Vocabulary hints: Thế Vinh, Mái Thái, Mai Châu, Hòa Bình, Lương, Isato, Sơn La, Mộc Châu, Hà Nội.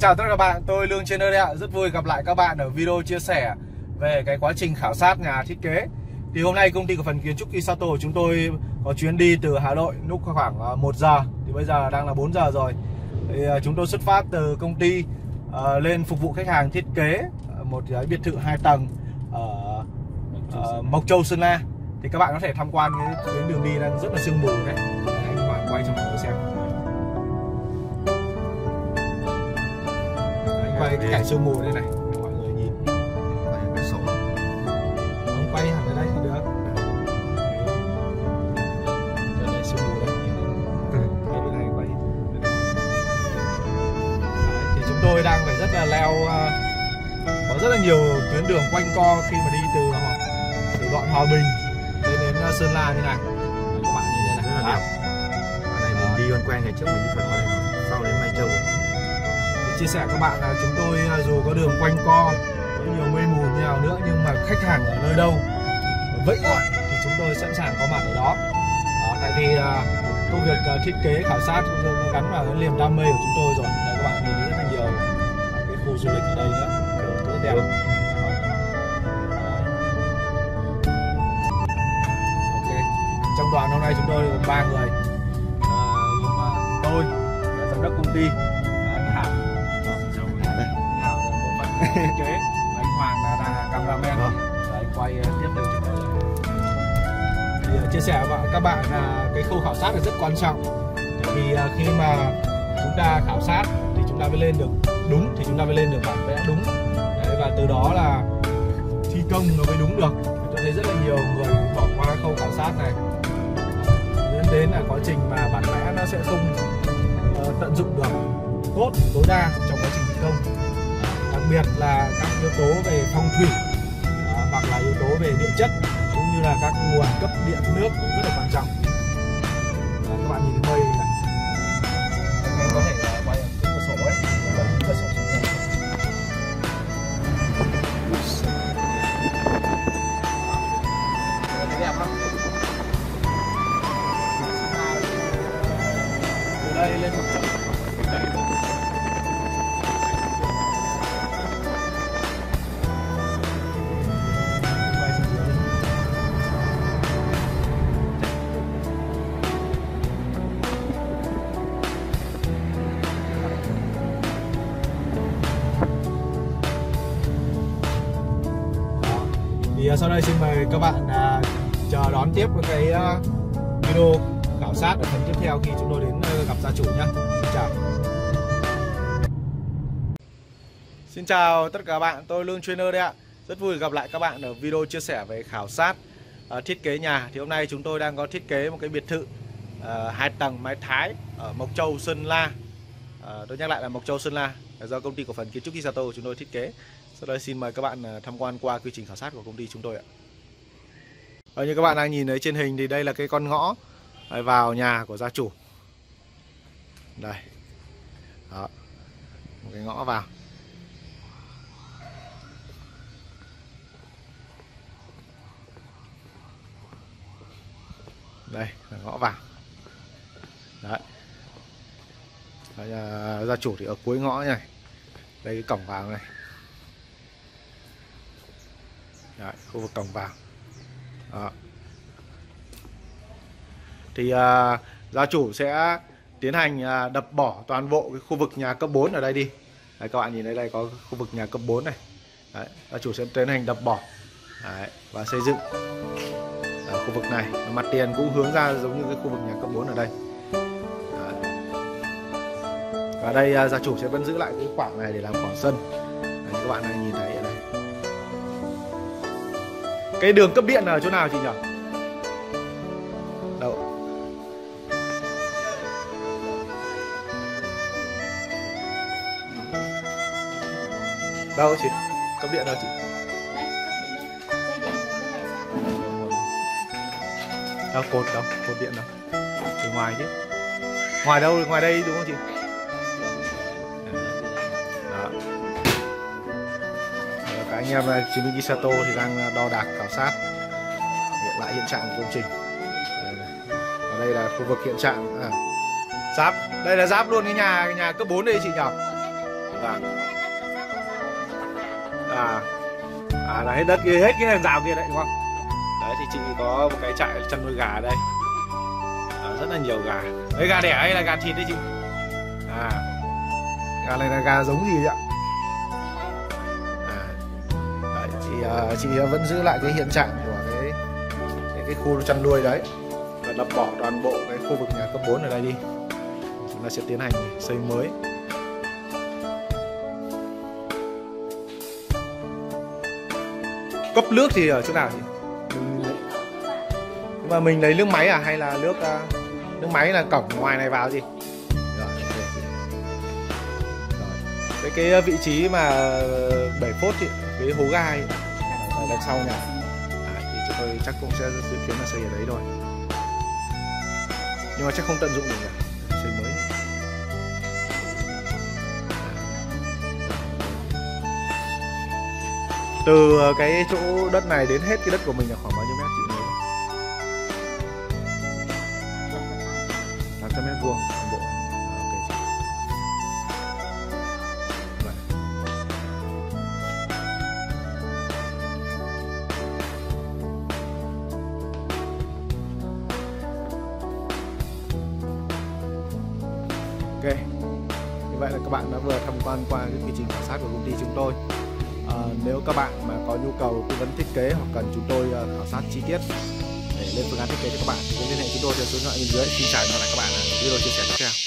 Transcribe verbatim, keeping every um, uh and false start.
chào tất cả các bạn, tôi Lương trên đây ạ. Rất vui gặp lại các bạn ở video chia sẻ về cái quá trình khảo sát nhà thiết kế. Thì hôm nay công ty cổ phần kiến trúc Isato của chúng tôi có chuyến đi từ Hà Nội lúc khoảng một giờ. Thì bây giờ đang là bốn giờ rồi. Thì chúng tôi xuất phát từ công ty lên phục vụ khách hàng thiết kế một cái biệt thự hai tầng ở Mộc Châu, Sơn La. Thì các bạn có thể tham quan cái tuyến đường đi đang rất là sương mù này. Anh các bạn quay cho mọi người xem. Quay cái cảnh sương mù đây này, mọi người nhìn. Quay cái sổ. Không quay hẳn ở đây thì được. Cho đây sương mù đây. Cái bên này quay. Thì chúng tôi đang phải rất là leo, có rất là nhiều tuyến đường quanh co khi mà đi từ từ đoạn Hòa Bình đến đến Sơn La như này. Đấy, các bạn nhìn đây này. Ở đây mình đi quen quen ngày trước mình đi phần này, sau đến Mai Châu. Chia sẻ các bạn là chúng tôi dù có đường quanh co, có nhiều mây mù nhiều nữa, nhưng mà khách hàng ở nơi đâu vẫy gọi thì chúng tôi sẵn sàng có mặt ở đó. À, tại vì à, công việc à, thiết kế khảo sát chúng tôi gắn vào niềm đam mê của chúng tôi rồi. Đấy, các bạn nhìn thấy rất là nhiều cái khu du lịch ở đây nữa, rất đẹp. Ok, trong đoàn hôm nay chúng tôi gồm ba người, à, tôi giám đốc công ty. Kế. Anh Hoàng là, là cameraman. Đấy, quay tiếp được cho mọi người. Thì chia sẻ với các bạn là cái khâu khảo sát là rất quan trọng. Tại vì khi mà chúng ta khảo sát thì chúng ta mới lên được đúng, thì chúng ta mới lên được bản vẽ đúng. Đấy, và từ đó là thi công nó mới đúng được. Tôi thấy rất là nhiều người bỏ qua khâu khảo sát này, dẫn đến là quá trình mà bản vẽ nó sẽ không uh, tận dụng được tốt tối đa trong quá trình thi công. Đặc biệt là các yếu tố về phong thủy à, hoặc là yếu tố về địa chất, cũng như là các nguồn cấp điện nước cũng rất là quan trọng. À, các bạn nhìn mây này, mình có thể uh, quay cửa sổ ấy, cửa sổ xuống đây. Thấy đẹp không? Từ đây lên một chỗ. Thì sau đây xin mời các bạn à, chờ đón tiếp cái uh, video khảo sát ở phần tiếp theo khi chúng tôi đến uh, gặp gia chủ nhé. Xin chào. Xin chào tất cả các bạn, tôi Lương Trainer đây ạ. Rất vui gặp lại các bạn ở video chia sẻ về khảo sát uh, thiết kế nhà. Thì hôm nay chúng tôi đang có thiết kế một cái biệt thự uh, hai tầng mái Thái ở Mộc Châu, Sơn La. Uh, tôi nhắc lại là Mộc Châu, Sơn La, do công ty cổ phần kiến trúc Isato của chúng tôi thiết kế. Sau đây xin mời các bạn tham quan qua quy trình khảo sát của công ty chúng tôi ạ. Ở như các bạn đang nhìn thấy trên hình thì đây là cái con ngõ vào nhà của gia chủ. Đây. Đó. Một cái ngõ vào. Đây là ngõ vào. Đấy. Ở nhà gia chủ thì ở cuối ngõ này. Đây cái cổng vào này. Đấy, khu vực cổng vào. Đó. Thì à, gia chủ sẽ tiến hành à, đập bỏ toàn bộ cái khu vực nhà cấp bốn ở đây đi. Đấy, các bạn nhìn thấy đây có khu vực nhà cấp bốn này. Đấy, gia chủ sẽ tiến hành đập bỏ. Đấy, và xây dựng ở khu vực này. Mặt tiền cũng hướng ra giống như cái khu vực nhà cấp bốn ở đây. Đấy. Và đây à, gia chủ sẽ vẫn giữ lại cái khoảng này để làm khoảng sân. Đấy, các bạn này nhìn thấy. Cái đường cấp điện là ở chỗ nào chị nhỉ? Đâu? Đâu chị? Cấp điện đâu chị? Đâu cột đâu? Cột điện đâu? Từ ngoài chứ. Ngoài đâu? Ngoài đây đúng không chị? Anh em chiến binh Isato thì đang đo đạc khảo sát hiện lại hiện trạng của công trình. Ở đây là khu vực hiện trạng à, giáp, đây là giáp luôn cái nhà nhà cấp bốn đây chị nhỉ. à, à, à là hết đất kia, hết cái hàng rào kia đấy đúng không? Đấy thì chị có một cái trại chăn nuôi gà ở đây, à, rất là nhiều gà. Đấy, gà đẻ hay là gà thịt đấy chị? À, gà này là gà giống gì ạ? À, đấy, thì uh, chị vẫn giữ lại cái hiện trạng của cái cái, cái khu chăn nuôi đấy và đập bỏ toàn bộ cái khu vực nhà cấp bốn ở đây đi. Chúng ta sẽ tiến hành xây mới. Cấp nước thì ở chỗ nào chị? Mình... Nhưng mà mình lấy nước máy à hay là nước uh, nước máy là cổng ngoài này vào gì? Cái cái vị trí mà bể phốt thì cái hố gai ở đằng sau nhà à, thì chúng tôi chắc cũng sẽ dự kiến là xây ở đấy rồi, nhưng mà chắc không tận dụng được nhỉ, xây mới. Từ cái chỗ đất này đến hết cái đất của mình là khoảng bao nhiêu mét chị nhớ? tám trăm mét vuông toàn bộ. Ok, như vậy là các bạn đã vừa tham quan qua cái quy trình khảo sát của công ty chúng tôi. À, nếu các bạn mà có nhu cầu tư vấn thiết kế hoặc cần chúng tôi khảo sát chi tiết để lên phương án thiết kế cho các bạn, liên hệ chúng tôi theo số điện thoại bên dưới. Xin chào và hẹn gặp lại các bạn ở video chia sẻ tiếp theo.